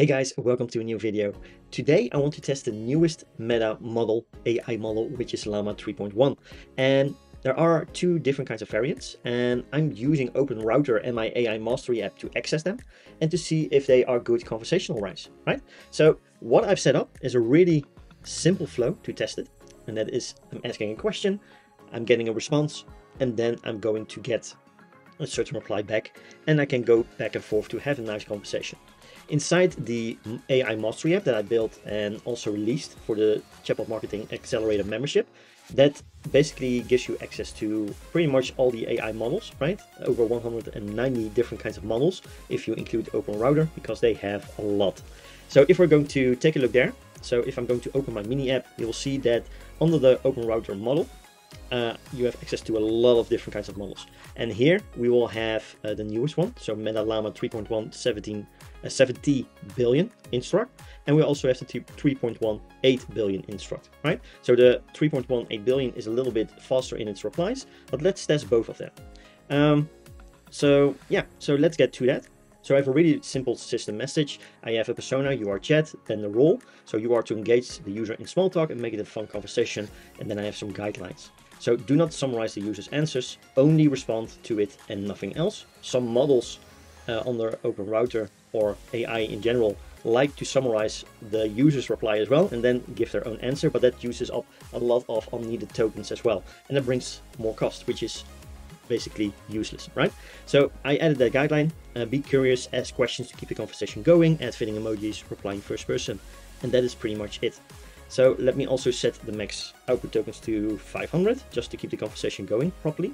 Hey guys, welcome to a new video. Today I want to test the newest Meta model, AI model, which is Llama 3.1. And there are two different kinds of variants, and I'm using OpenRouter and my AI Mastery app to access them and to see if they are good conversational RAIs, right? So what I've set up is a really simple flow to test it. And that is, I'm asking a question, I'm getting a response, and then I'm going to get a certain reply back, and I can go back and forth to have a nice conversation. Inside the AI Mastery app that I built and also released for the ChatBot Marketing Accelerator membership, that basically gives you access to pretty much all the AI models, right? Over 190 different kinds of models, if you include OpenRouter, because they have a lot. So if we're going to take a look there, so if I'm going to open my mini app, you'll see that under the OpenRouter model, you have access to a lot of different kinds of models. And here we will have the newest one, so Meta Llama 3.1 70 billion instruct, and we also have the 3.18 billion instruct, right? So the 3.18 billion is a little bit faster in its replies, but let's test both of them. So let's get to that. So I have a really simple system message. I have a persona, you are chat, then the role. So you are to engage the user in small talk and make it a fun conversation. And then I have some guidelines. So do not summarize the user's answers, only respond to it and nothing else. Some models on their OpenRouter or AI in general like to summarize the user's reply as well and then give their own answer, but that uses up a lot of unneeded tokens as well. And that brings more cost, which is basically useless, right? So I added that guideline, be curious, ask questions to keep the conversation going, add fitting emojis, replying first person, and that is pretty much it. So let me also set the max output tokens to 500 just to keep the conversation going properly.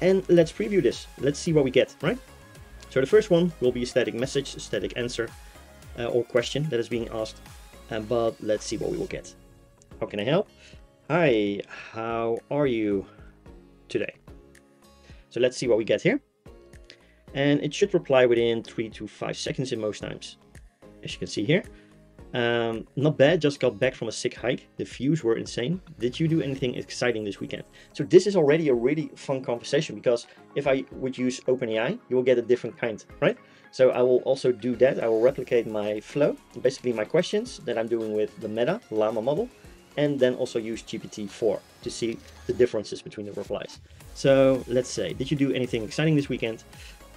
And let's preview this. Let's see what we get, right? So the first one will be a static message, a static answer or question that is being asked, but let's see what we will get. How can I help? Hi, how are you today? So let's see what we get here. And it should reply within 3 to 5 seconds in most times, as you can see here. Not bad, just got back from a sick hike. The views were insane. Did you do anything exciting this weekend? So this is already a really fun conversation, because if I would use OpenAI, you will get a different kind, right? So I will also do that. I will replicate my flow, basically my questions that I'm doing with the Meta Llama model, and then also use GPT-4 to see the differences between the replies. So let's say, did you do anything exciting this weekend?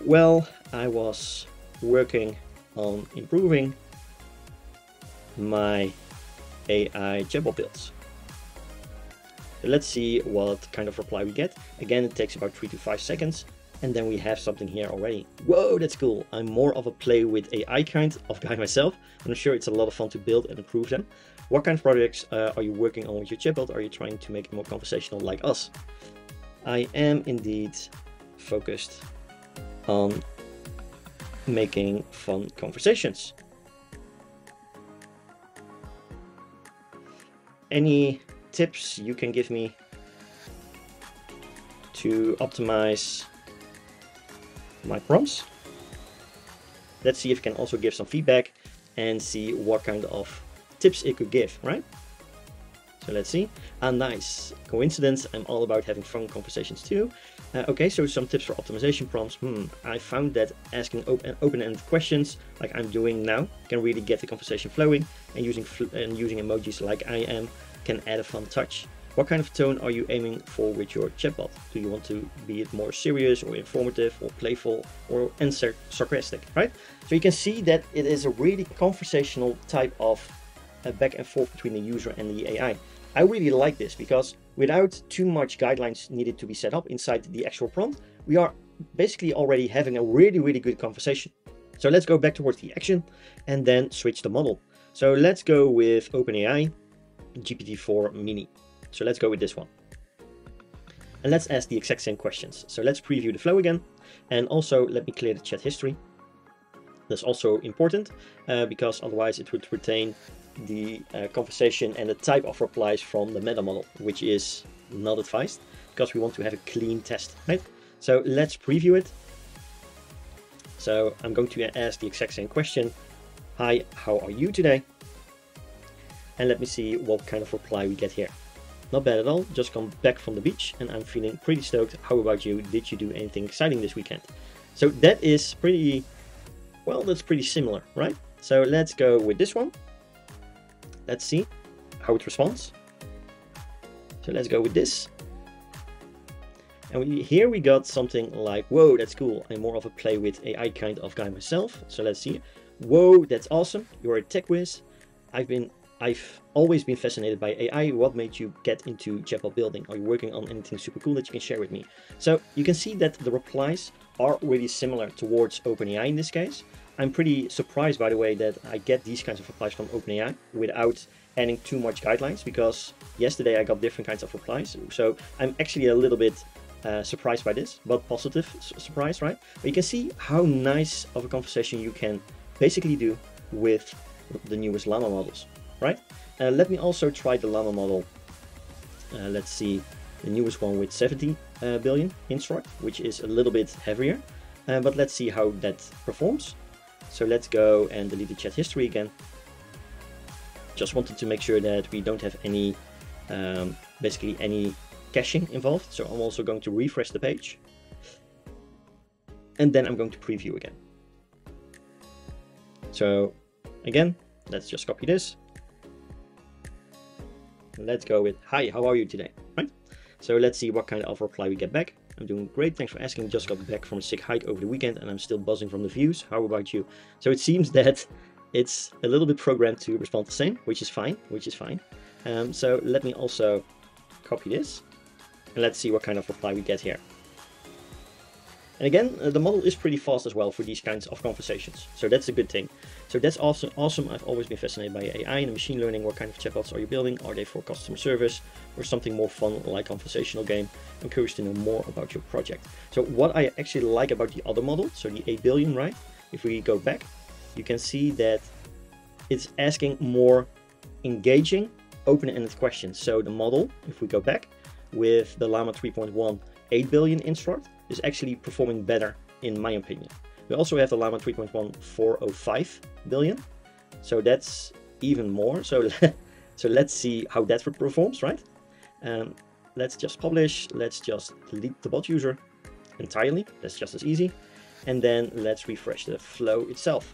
Well, I was working on improving my AI chatbot builds. So let's see what kind of reply we get. Again, it takes about 3 to 5 seconds, and then we have something here already. Whoa, that's cool. I'm more of a play with AI kind of guy myself, and I'm sure it's a lot of fun to build and improve them. What kind of projects are you working on with your chatbot? Are you trying to make it more conversational like us? I am indeed focused on making fun conversations. Any tips you can give me to optimize my prompts? Let's see if it can also give some feedback and see what kind of tips it could give, right? So let's see. Ah, nice. Coincidence. I'm all about having fun conversations too. Okay, so some tips for optimization prompts. I found that asking open-ended questions, like I'm doing now, can really get the conversation flowing, and using emojis like I am can add a fun touch. What kind of tone are you aiming for with your chatbot? Do you want to be it more serious or informative or playful or sarcastic, right? So you can see that it is a really conversational type of back and forth between the user and the AI. I really like this, because without too much guidelines needed to be set up inside the actual prompt, we are basically already having a really, really good conversation. So let's go back towards the action and then switch the model. So let's go with OpenAI GPT-4 Mini. So let's go with this one. And let's ask the exact same questions. So let's preview the flow again. And also let me clear the chat history. That's also important because otherwise it would retain the conversation and the type of replies from the meta model, which is not advised, because we want to have a clean test, right? So let's preview it. So I'm going to ask the exact same question. Hi, how are you today? And let me see what kind of reply we get here. Not bad at all, just come back from the beach and I'm feeling pretty stoked. How about you? Did you do anything exciting this weekend? So that is pretty, well, that's pretty similar, right? So let's go with this one. Let's see how it responds. So let's go with this. And here we got something like, whoa, that's cool. I'm more of a play with AI kind of guy myself. So let's see. Whoa, that's awesome. You're a tech whiz. I've always been fascinated by AI. What made you get into chatbot building? Are you working on anything super cool that you can share with me? So you can see that the replies are really similar towards OpenAI in this case. I'm pretty surprised, by the way, that I get these kinds of replies from OpenAI without adding too much guidelines, because yesterday I got different kinds of replies. So I'm actually a little bit surprised by this, but positive surprise, right? But you can see how nice of a conversation you can basically do with the newest Llama models. Right? Let me also try the Llama model. Let's see, the newest one with 70 billion instruct, which is a little bit heavier, but let's see how that performs. So let's go and delete the chat history again. Just wanted to make sure that we don't have any, basically any caching involved. So I'm also going to refresh the page and then I'm going to preview again. So again, let's just copy this. Let's go with, hi, how are you today? Right? So let's see what kind of reply we get back. I'm doing great, thanks for asking. Just got back from a sick hike over the weekend and I'm still buzzing from the views. How about you? So it seems that it's a little bit programmed to respond the same, which is fine, so let me also copy this and let's see what kind of reply we get here. And again, the model is pretty fast as well for these kinds of conversations. So that's a good thing. So that's also awesome. I've always been fascinated by AI and machine learning. What kind of chatbots are you building? Are they for customer service or something more fun like conversational game? I'm curious to know more about your project. So what I actually like about the other model, so the 8 billion, right? If we go back, you can see that it's asking more engaging, open-ended questions. So the model, if we go back with the Llama 3.1, 8 billion instruct, is actually performing better in my opinion. We also have the Llama 3.1 405 billion. So that's even more. So let's see how that performs, right? Let's just publish. Let's just delete the bot user entirely. That's just as easy. And then let's refresh the flow itself.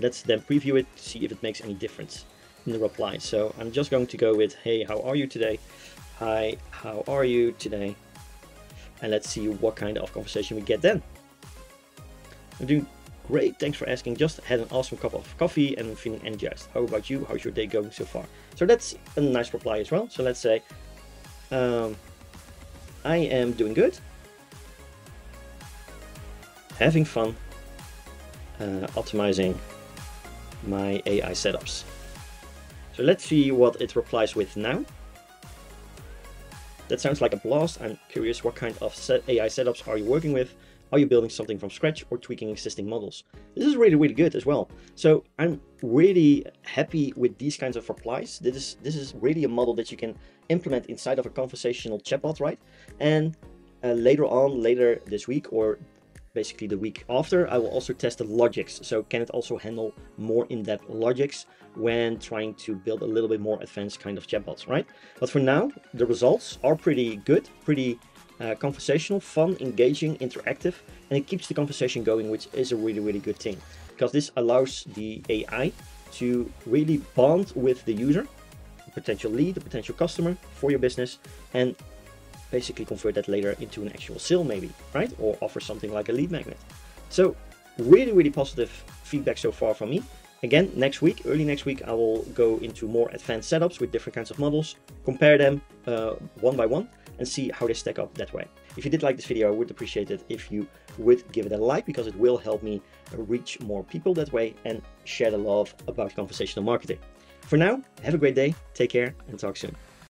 Let's then preview it to see if it makes any difference in the reply. So I'm just going to go with, hey, how are you today? Hi, how are you today? And let's see what kind of conversation we get then. I'm doing great, thanks for asking. Just had an awesome cup of coffee and I'm feeling energized. How about you? How's your day going so far? So that's a nice reply as well. So let's say, I am doing good. Having fun, optimizing my AI setups. So let's see what it replies with now. That sounds like a blast. I'm curious what kind of AI setups are you working with? Are you building something from scratch or tweaking existing models? This is really, really good as well. So I'm really happy with these kinds of replies. This is really a model that you can implement inside of a conversational chatbot, right? And later this week, or basically the week after, I will also test the logics. So can it also handle more in-depth logics when trying to build a little bit more advanced kind of chatbots, right? But for now, the results are pretty good, pretty conversational, fun, engaging, interactive, and it keeps the conversation going, which is a really, really good thing, because this allows the AI to really bond with the user, the potential lead, the potential customer for your business, and basically convert that later into an actual sale maybe, right? Or offer something like a lead magnet. So really, really positive feedback so far from me. Again, next week, early next week, I will go into more advanced setups with different kinds of models, compare them one by one and see how they stack up that way. If you did like this video, I would appreciate it if you would give it a like, because it will help me reach more people that way and share the love about conversational marketing. For now, have a great day, take care and talk soon.